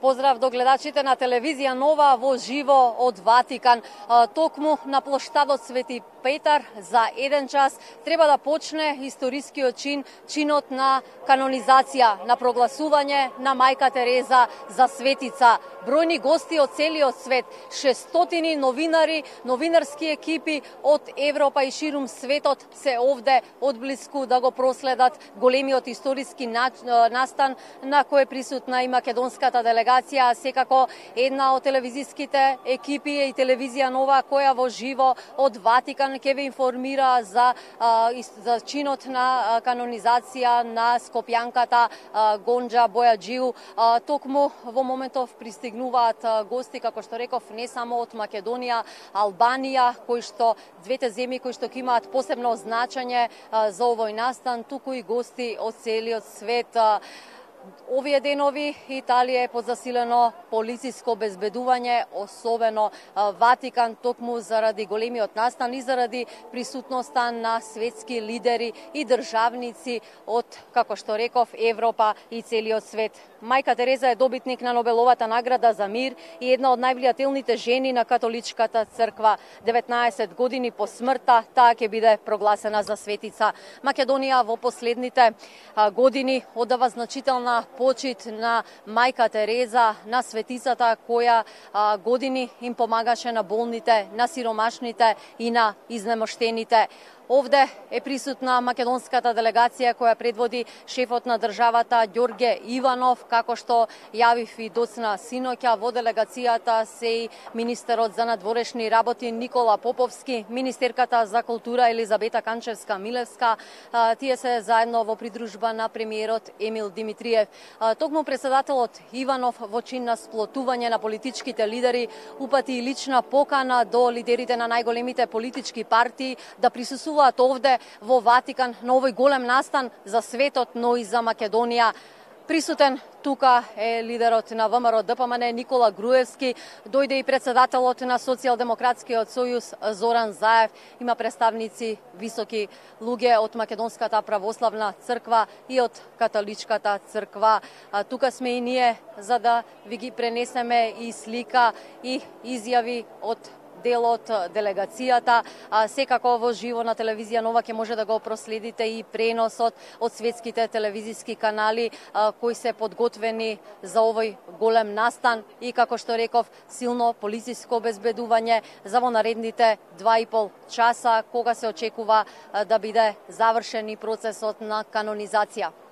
Поздрав до гледачите на телевизија Нова во живо од Ватикан. Токму на плоштадот Свети Петар за 1 час треба да почне историскиот чинот на канонизација, на прогласување на Мајка Тереза за светица. Бројни гости од целиот свет, 600 новинари, новинарски екипи од Европа и ширум светот се овде одблиску да го проследат големиот историски настан на кој е присутна и македонската делегација. Секако една од телевизиските екипи и телевизија Нова која во живо од Ватикан ќе ве информира за чинот на канонизација на скопјанката Гонџа Бојаџиу. Токму во моментов пристигнуваат гости, како што реков, не само од Македонија, Албанија, кои што двете земји кои што ќе имаат посебно значење за овој настан, туку и гости од целиот свет. Овие денови Италија е подзасилено полициско обезбедување, особено Ватикан, токму заради големиот настан и заради присутноста на светски лидери и државници од, како што реков, Европа и целиот свет. Мајка Тереза е добитник на Нобеловата награда за мир и една од највлијателните жени на католичката црква. 19 години по смртта таа ќе биде прогласена за светица. Македонија во последните години одава значителна почит на Мајка Тереза, на светицата која години им помагаше на болните, на сиромашните и на изнемоштените. Овде е присутна македонската делегација која предводи шефот на државата Дьорге Иванов, како што јавив и доцна синоќа. Во делегацијата се и министерот за надворешни работи Никола Поповски, министерката за култура Елизабета Канчевска-Милевска. Тие се заедно во придружба на премиерот Емил Димитриев. Токму председателот Иванов во чин на сплотување на политичките лидери упати и лична покана до лидерите на најголемите политички партии да присуствуваат овде во Ватикан на овој голем настан за светот, но и за Македонија. Присутен тука е лидерот на ВМРО ДПМН Никола Груевски, дојде и председателот на Социјал-демократскиот сојуз Зоран Заев, има представници високи луѓе од Македонската православна црква и од католичката црква. Тука сме и ние за да ви ги пренесеме и слика и изјави од дел од делегацијата. Секако во живо на телевизија Нова ќе може да го проследите и преносот од светските телевизиски канали кои се подготвени за овој голем настан и, како што реков, силно полициско обезбедување за во наредните 2,5 часа кога се очекува да биде завршен и процесот на канонизација.